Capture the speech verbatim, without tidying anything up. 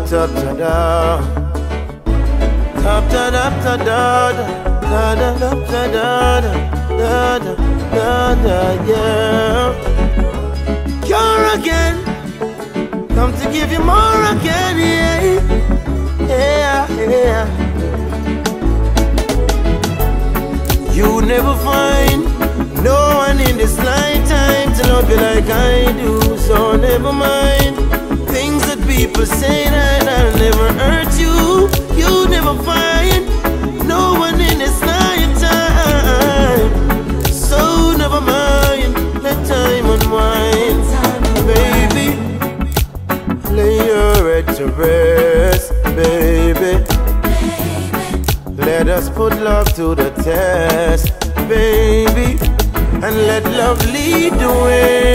ابتدى ابتدى ابتدى ابتدى ابتدى ابتدى You're again, come to give you more again, yeah, yeah, yeah. You never find no one in this lifetime to love you like I do, so never mind things that people say that I'll never hurt you. You never find no one in this lifetime, so never mind. Let time unwind, baby. Lay your head to rest, baby. Let us put love to the test, baby, and let love lead the way.